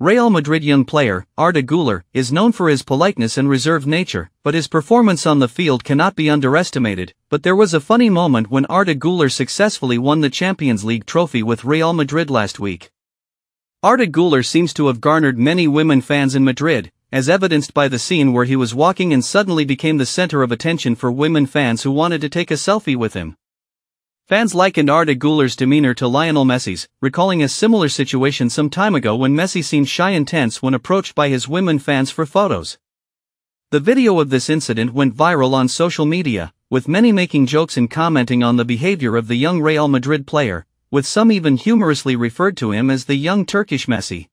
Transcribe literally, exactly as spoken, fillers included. Real Madridian player, Arda Güler, is known for his politeness and reserved nature, but his performance on the field cannot be underestimated. But there was a funny moment when Arda Güler successfully won the Champions League trophy with Real Madrid last week. Arda Güler seems to have garnered many women fans in Madrid, as evidenced by the scene where he was walking and suddenly became the center of attention for women fans who wanted to take a selfie with him. Fans likened Arda Güler's demeanor to Lionel Messi's, recalling a similar situation some time ago when Messi seemed shy and tense when approached by his women fans for photos. The video of this incident went viral on social media, with many making jokes and commenting on the behavior of the young Real Madrid player, with some even humorously referred to him as the young Turkish Messi.